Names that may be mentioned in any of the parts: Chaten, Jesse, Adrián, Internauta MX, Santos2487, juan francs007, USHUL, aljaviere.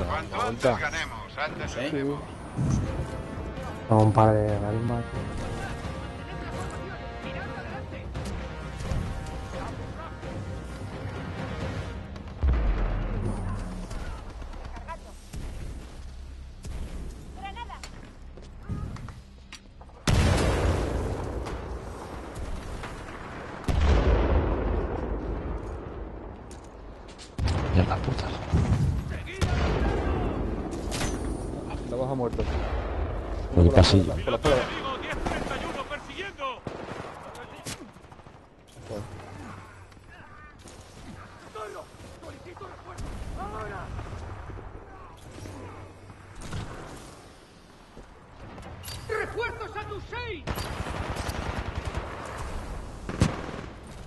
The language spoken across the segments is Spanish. Cuanto antes ganemos, antes ganemos. Vamos un par de almas. Ya la puta. Estamos a muertos. Por el pasillo. Por la prueba. ¡Refuerzos a tu 6!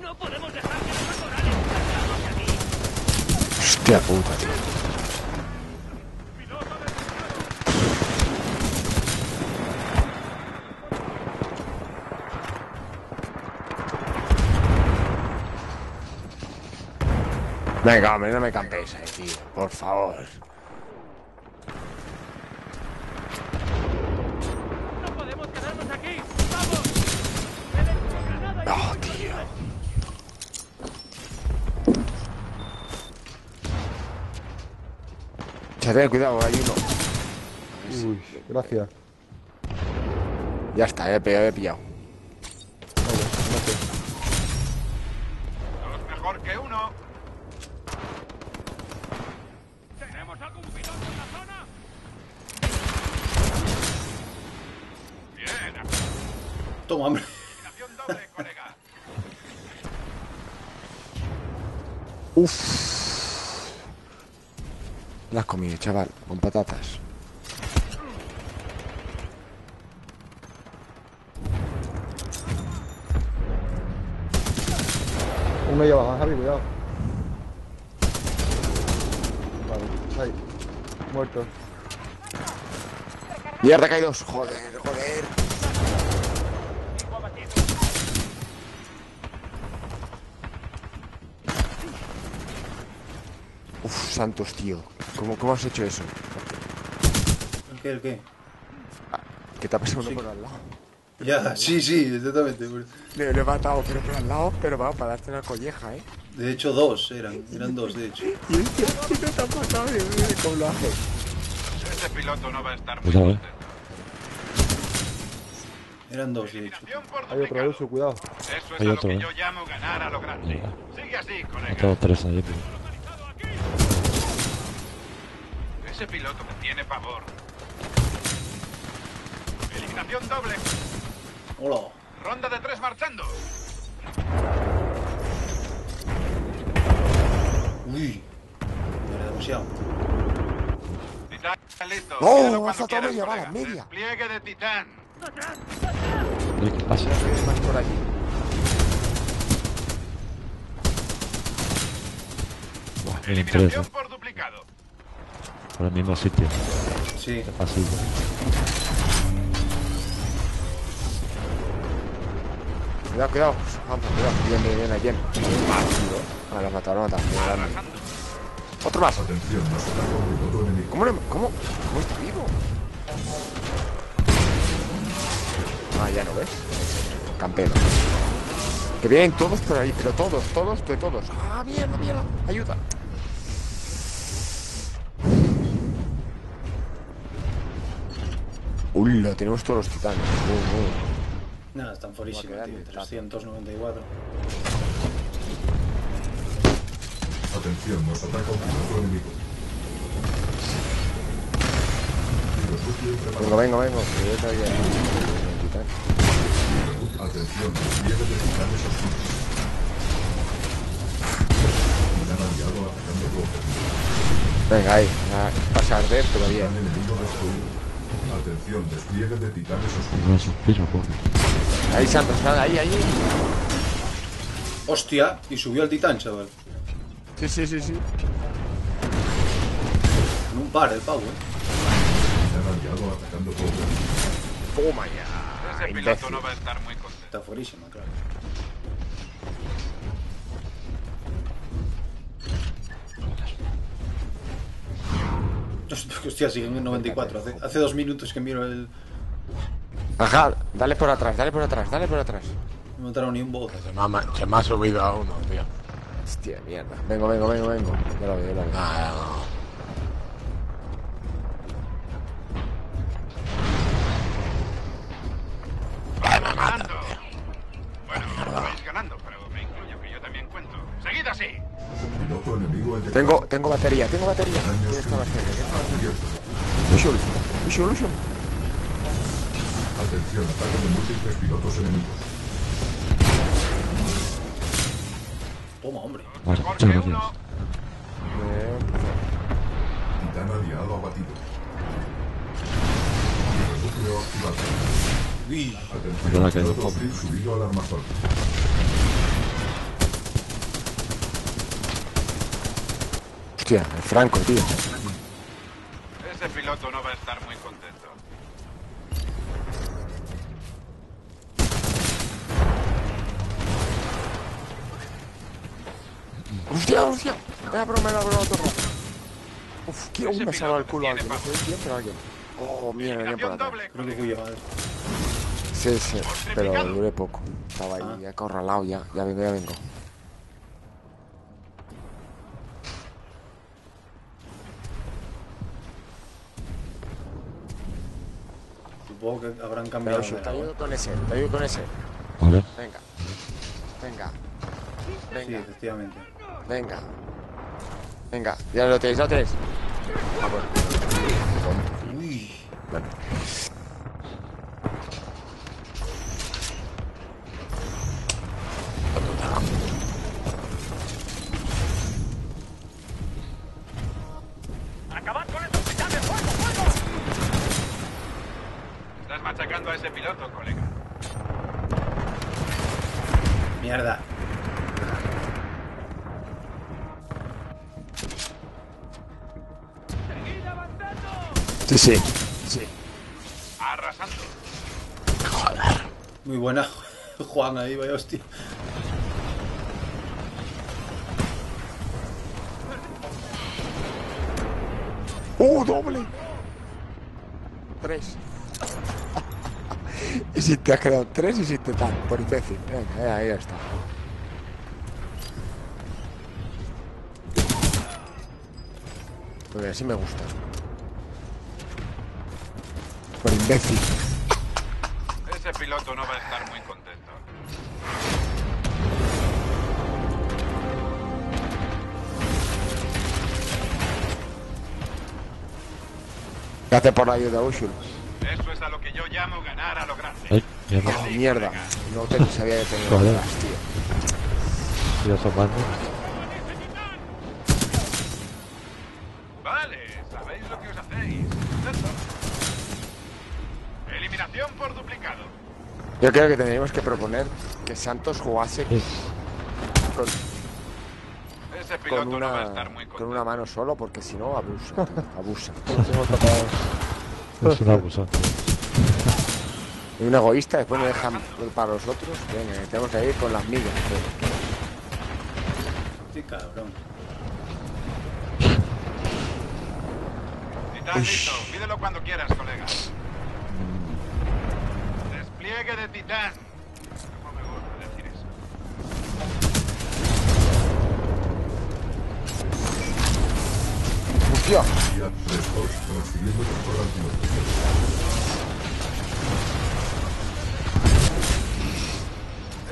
¡No podemos dejar que los corales salgamos de aquí! ¡Hostia puta, tío! Venga, hombre, no me campéis ahí, tío, por favor. No podemos quedarnos aquí, vamos. No, tío. Chate, cuidado, hay uno. Uy, gracias. Ya está, he pillado. Dos mejor que uno. ¿Algún piloto en la zona? Bien. Toma, hombre. Doble, colega. Uff. Las comí, chaval, con patatas. Uno ya abajo, Javi, cuidado. Ahí. Muerto. Mierda, caídos. Joder, joder. Uf, Santos, tío. ¿Cómo has hecho eso? ¿El qué? Ah, que te ha pasado uno por al lado. Ya, sí, exactamente. Le he matado, pero por al lado, pero va, para darte una colleja, eh. De hecho, dos eran dos, de hecho. Y el tío está pasado, y mire cómo lo hace. Ese piloto no va a estar muy contento. Eran dos, de hecho. Hay otro uso, cuidado. Eso es a lo que yo llamo ganar a lo grande. Sigue así, colega. Tengo tres ahí, tío. Ese piloto me tiene pavor. Eliminación doble. Hola. Ronda de tres marchando. Uy, me era demasiado. Titán está listo. ¡Oh! ¡Hasta todo media bala! ¡Media! ¡Despliegue de Titán! ¿Qué pasa? Más por allí. Buah, eliminación por duplicado. Por el mismo sitio. Sí. Qué fácil. Cuidado. Vamos, cuidado. Bien, ayer. Ah, lo mataron. Otro más. ¿Cómo está vivo? Ah, ya no ves. Campeón. Que bien, todos por ahí, pero todos. Ah, mierda. Ayuda. Uy, lo tenemos todos los titanes. Nada, están fuerísimos, tío. 394. Atención, nos ataca un piloto enemigo. Vengo. Atención, despliegue de titanes oscuros. Me han aliado atacando rojo. Venga, ahí. Pasa a arder todavía. Atención, despliegue de titanes oscuros. Ahí, Santos, ahí. Hostia, y subió al titán, chaval. Sí. En un par, el pavo, Se han aliado atacando poco. Toma ya. Ese piloto no va a estar muy contento. Está fuerísima, claro. Hostia, siguen en 94. Hace 2 minutos que miro el... Ajá, dale por atrás, dale por atrás, dale por atrás. No entraron ni un bot. Se me ha subido a uno, tío. Hostia, mierda. Vengo, vengo, vengo, vengo. Ya lo veo, ya lo veo. Ah, no. Tengo batería, tengo batería. ¿Dónde está batería? USHUL, USHUL, USHUL. Atención, ataque de múltiples pilotos enemigos. Toma, hombre. Jorge 1. Titán aliado abatido. Núcleo activado. Uy. Atención, piloto hostil subido al armazón. Hostia, el Franco, tío. Ese piloto no va a estar muy contento. ¡Hostia, hostia! Me ha broma, otro. Uf, que aún me salva el culo alguien. No sé quién, pero alguien. Oh, mierda, bien para atrás. Creo que fui yo, ¿vale? Sí, sí, pero duré poco. Estaba ahí acorralado ya. Ya vengo, ya vengo. Supongo que habrán cambiado. Te ayudo con ese, te ayudo con ese. Vale. Venga. Venga. Venga. Sí, efectivamente. Venga. Venga. Ya lo tenéis, ya lo tenéis. Ah, bueno. Uy. Vale. Acabad con estos pilares. ¡Fuego, fuego! Estás machacando a ese piloto, colega. Mierda. Sí, sí, sí. Arrasando. Joder. Muy buena, Juan, ahí, vaya hostia. Doble. 3. Y si te has quedado 3 y si te dan, por imbécil. Venga, ahí está. Pues así me gusta. Por imbécil. Ese piloto no va a estar muy contento. Gracias por la ayuda, USHUL. Eso es a lo que yo llamo ganar a lo grande. Ay, mierda. Oh, mierda. No te lo sabía de tener atrás, tío. Ya son más. Vale, sabéis lo que os hacéis. Eliminación por duplicado. Yo creo que tendríamos que proponer que Santos jugase con, ese piloto con, una, no va a estar muy con una mano solo, porque si no abusa. Abusa. Es un abusante. Y un egoísta, después me dejan para los otros. Venga, tenemos que ir con las migas. Sí, cabrón. Si estás listo, pídelo cuando quieras, colega. Pliegue de titán. No me gusta decir eso. ¡Hostia!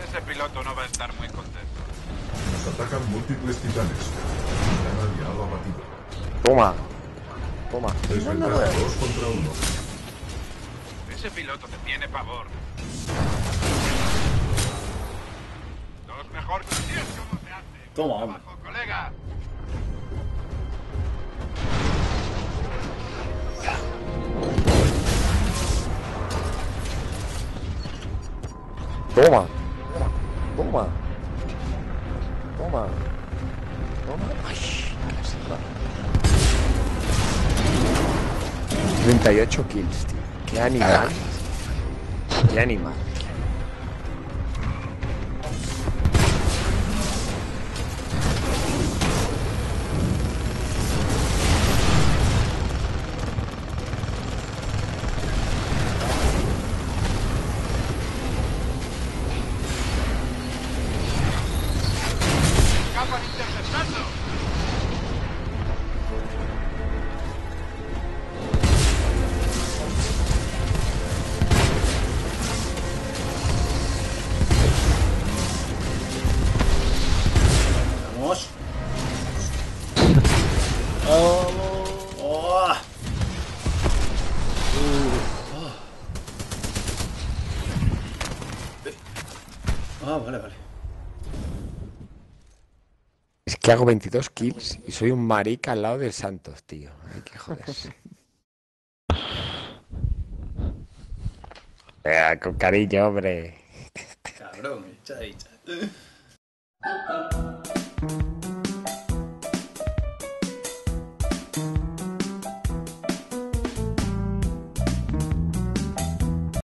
Ese piloto no va a estar muy contento. Nos atacan múltiples titanes. Titán aliado abatido. Toma. Toma. Desventaja 2 contra 1. Ese piloto te tiene pavor. Dos mejor que 10, como se hace. Toma, hombre. Abajo, colega. Toma. Toma. Toma. Toma. Ay, qué 38 kills, tío. Qué animal. Qué animal. que hago 22 kills y soy un marica al lado del Santos, tío. Hay que joderse. Con cariño, hombre. Cabrón, chai, chai.